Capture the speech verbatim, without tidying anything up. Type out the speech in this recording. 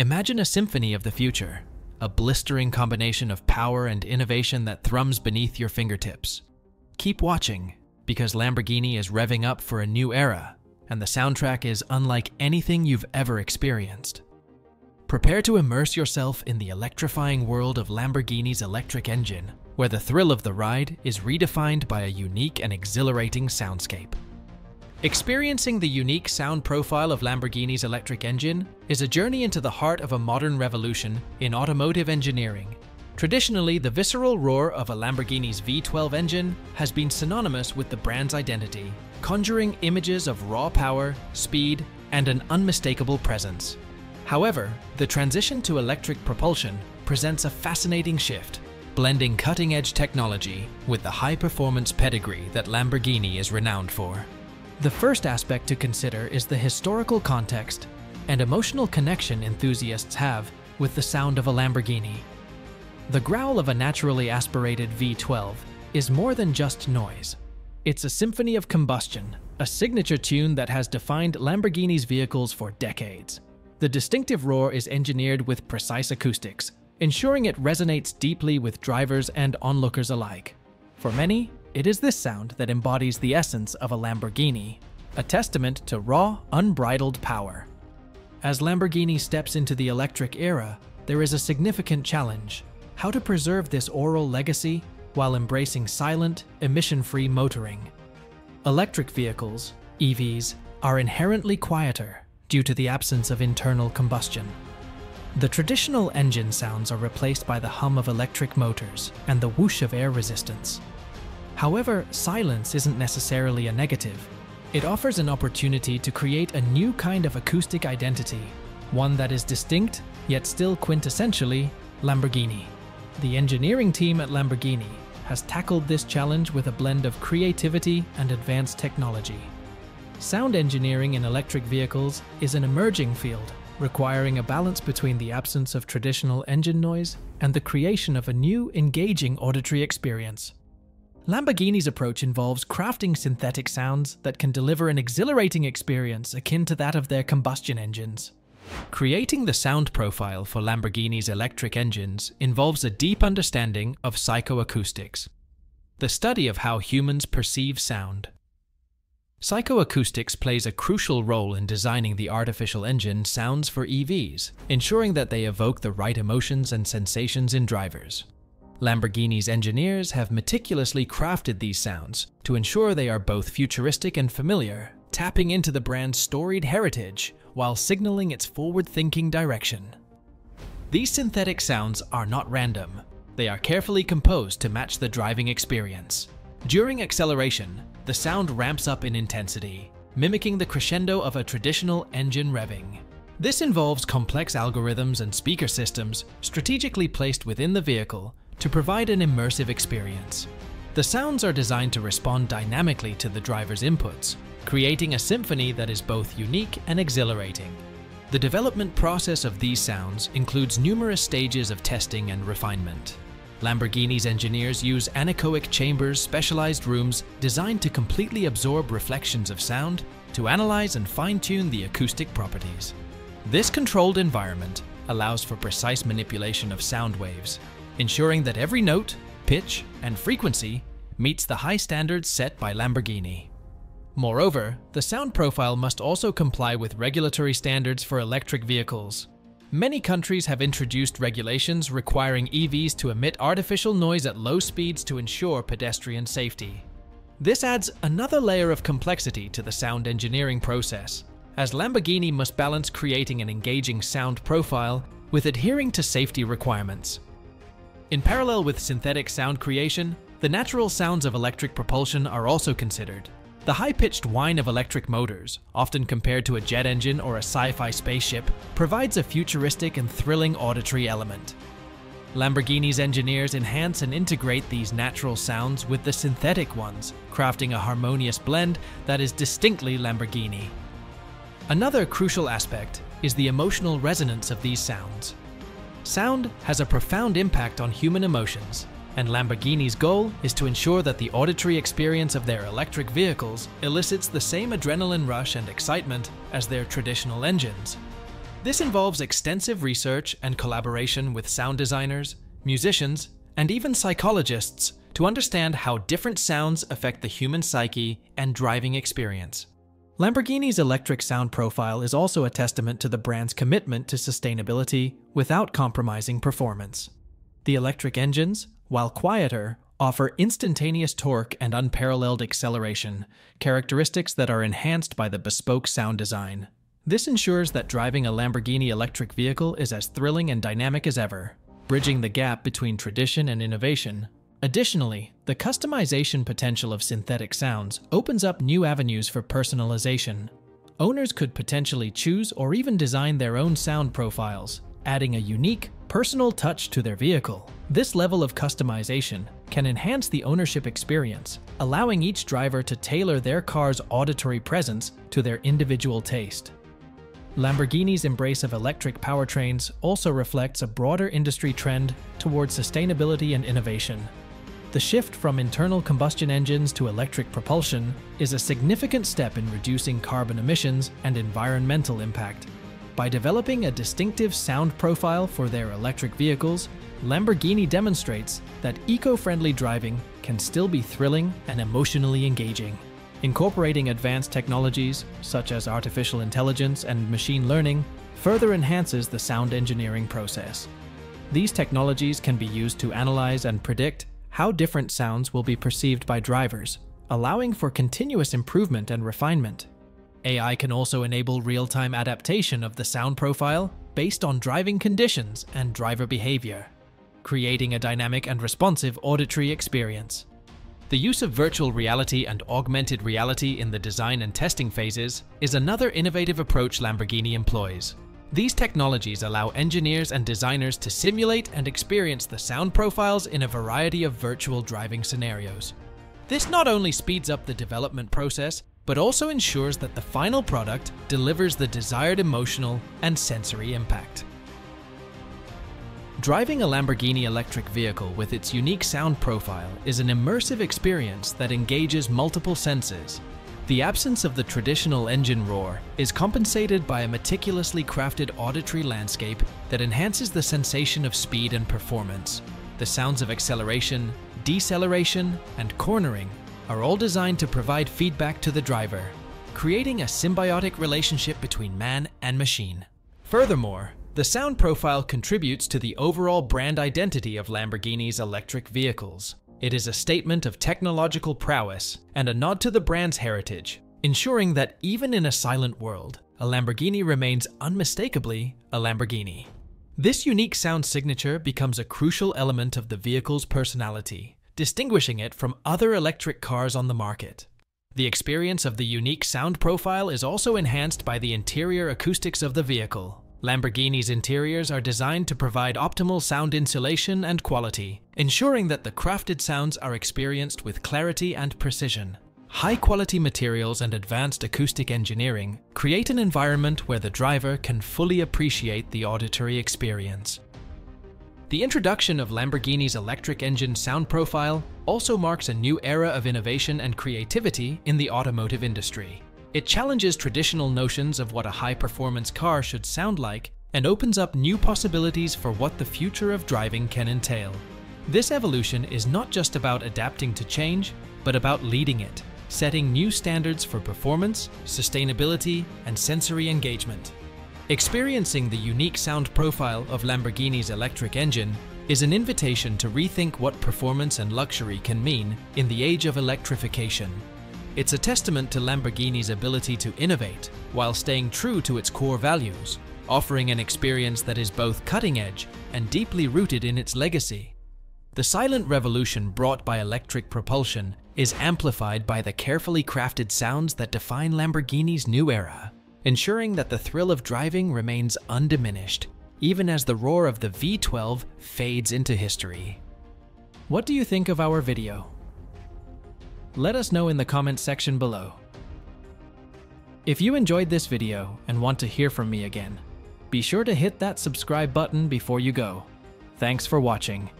Imagine a symphony of the future, a blistering combination of power and innovation that thrums beneath your fingertips. Keep watching, because Lamborghini is revving up for a new era, and the soundtrack is unlike anything you've ever experienced. Prepare to immerse yourself in the electrifying world of Lamborghini's electric engine, where the thrill of the ride is redefined by a unique and exhilarating soundscape. Experiencing the unique sound profile of Lamborghini's electric engine is a journey into the heart of a modern revolution in automotive engineering. Traditionally, the visceral roar of a Lamborghini's V twelve engine has been synonymous with the brand's identity, conjuring images of raw power, speed, and an unmistakable presence. However, the transition to electric propulsion presents a fascinating shift, blending cutting-edge technology with the high-performance pedigree that Lamborghini is renowned for. The first aspect to consider is the historical context and emotional connection enthusiasts have with the sound of a Lamborghini. The growl of a naturally aspirated V twelve is more than just noise. It's a symphony of combustion, a signature tune that has defined Lamborghini's vehicles for decades. The distinctive roar is engineered with precise acoustics, ensuring it resonates deeply with drivers and onlookers alike. For many, it is this sound that embodies the essence of a Lamborghini, a testament to raw, unbridled power. As Lamborghini steps into the electric era, there is a significant challenge: how to preserve this oral legacy while embracing silent, emission-free motoring. Electric vehicles, E Vs, are inherently quieter, due to the absence of internal combustion. The traditional engine sounds are replaced by the hum of electric motors and the whoosh of air resistance. However, silence isn't necessarily a negative. It offers an opportunity to create a new kind of acoustic identity, one that is distinct, yet still quintessentially Lamborghini. The engineering team at Lamborghini has tackled this challenge with a blend of creativity and advanced technology. Sound engineering in electric vehicles is an emerging field, requiring a balance between the absence of traditional engine noise and the creation of a new, engaging auditory experience. Lamborghini's approach involves crafting synthetic sounds that can deliver an exhilarating experience akin to that of their combustion engines. Creating the sound profile for Lamborghini's electric engines involves a deep understanding of psychoacoustics, the study of how humans perceive sound. Psychoacoustics plays a crucial role in designing the artificial engine sounds for E Vs, ensuring that they evoke the right emotions and sensations in drivers. Lamborghini's engineers have meticulously crafted these sounds to ensure they are both futuristic and familiar, tapping into the brand's storied heritage while signaling its forward-thinking direction. These synthetic sounds are not random. They are carefully composed to match the driving experience. During acceleration, the sound ramps up in intensity, mimicking the crescendo of a traditional engine revving. This involves complex algorithms and speaker systems strategically placed within the vehicle to provide an immersive experience. The sounds are designed to respond dynamically to the driver's inputs, creating a symphony that is both unique and exhilarating. The development process of these sounds includes numerous stages of testing and refinement. Lamborghini's engineers use anechoic chambers, specialized rooms designed to completely absorb reflections of sound to analyze and fine-tune the acoustic properties. This controlled environment allows for precise manipulation of sound waves, ensuring that every note, pitch, and frequency meets the high standards set by Lamborghini. Moreover, the sound profile must also comply with regulatory standards for electric vehicles. Many countries have introduced regulations requiring E Vs to emit artificial noise at low speeds to ensure pedestrian safety. This adds another layer of complexity to the sound engineering process, as Lamborghini must balance creating an engaging sound profile with adhering to safety requirements. In parallel with synthetic sound creation, the natural sounds of electric propulsion are also considered. The high-pitched whine of electric motors, often compared to a jet engine or a sci-fi spaceship, provides a futuristic and thrilling auditory element. Lamborghini's engineers enhance and integrate these natural sounds with the synthetic ones, crafting a harmonious blend that is distinctly Lamborghini. Another crucial aspect is the emotional resonance of these sounds. Sound has a profound impact on human emotions, and Lamborghini's goal is to ensure that the auditory experience of their electric vehicles elicits the same adrenaline rush and excitement as their traditional engines. This involves extensive research and collaboration with sound designers, musicians, and even psychologists to understand how different sounds affect the human psyche and driving experience. Lamborghini's electric sound profile is also a testament to the brand's commitment to sustainability without compromising performance. The electric engines, while quieter, offer instantaneous torque and unparalleled acceleration, characteristics that are enhanced by the bespoke sound design. This ensures that driving a Lamborghini electric vehicle is as thrilling and dynamic as ever, bridging the gap between tradition and innovation. Additionally, the customization potential of synthetic sounds opens up new avenues for personalization. Owners could potentially choose or even design their own sound profiles, adding a unique, personal touch to their vehicle. This level of customization can enhance the ownership experience, allowing each driver to tailor their car's auditory presence to their individual taste. Lamborghini's embrace of electric powertrains also reflects a broader industry trend towards sustainability and innovation. The shift from internal combustion engines to electric propulsion is a significant step in reducing carbon emissions and environmental impact. By developing a distinctive sound profile for their electric vehicles, Lamborghini demonstrates that eco-friendly driving can still be thrilling and emotionally engaging. Incorporating advanced technologies, such as artificial intelligence and machine learning, further enhances the sound engineering process. These technologies can be used to analyze and predict how different sounds will be perceived by drivers, allowing for continuous improvement and refinement. A I can also enable real-time adaptation of the sound profile based on driving conditions and driver behavior, creating a dynamic and responsive auditory experience. The use of virtual reality and augmented reality in the design and testing phases is another innovative approach Lamborghini employs. These technologies allow engineers and designers to simulate and experience the sound profiles in a variety of virtual driving scenarios. This not only speeds up the development process, but also ensures that the final product delivers the desired emotional and sensory impact. Driving a Lamborghini electric vehicle with its unique sound profile is an immersive experience that engages multiple senses. The absence of the traditional engine roar is compensated by a meticulously crafted auditory landscape that enhances the sensation of speed and performance. The sounds of acceleration, deceleration, and cornering are all designed to provide feedback to the driver, creating a symbiotic relationship between man and machine. Furthermore, the sound profile contributes to the overall brand identity of Lamborghini's electric vehicles. It is a statement of technological prowess and a nod to the brand's heritage, ensuring that even in a silent world, a Lamborghini remains unmistakably a Lamborghini. This unique sound signature becomes a crucial element of the vehicle's personality, distinguishing it from other electric cars on the market. The experience of the unique sound profile is also enhanced by the interior acoustics of the vehicle. Lamborghini's interiors are designed to provide optimal sound insulation and quality, ensuring that the crafted sounds are experienced with clarity and precision. High-quality materials and advanced acoustic engineering create an environment where the driver can fully appreciate the auditory experience. The introduction of Lamborghini's electric engine sound profile also marks a new era of innovation and creativity in the automotive industry. It challenges traditional notions of what a high-performance car should sound like and opens up new possibilities for what the future of driving can entail. This evolution is not just about adapting to change, but about leading it, setting new standards for performance, sustainability, and sensory engagement. Experiencing the unique sound profile of Lamborghini's electric engine is an invitation to rethink what performance and luxury can mean in the age of electrification. It's a testament to Lamborghini's ability to innovate while staying true to its core values, offering an experience that is both cutting-edge and deeply rooted in its legacy. The silent revolution brought by electric propulsion is amplified by the carefully crafted sounds that define Lamborghini's new era, ensuring that the thrill of driving remains undiminished, even as the roar of the V twelve fades into history. What do you think of our video? Let us know in the comments section below. If you enjoyed this video and want to hear from me again, be sure to hit that subscribe button before you go. Thanks for watching.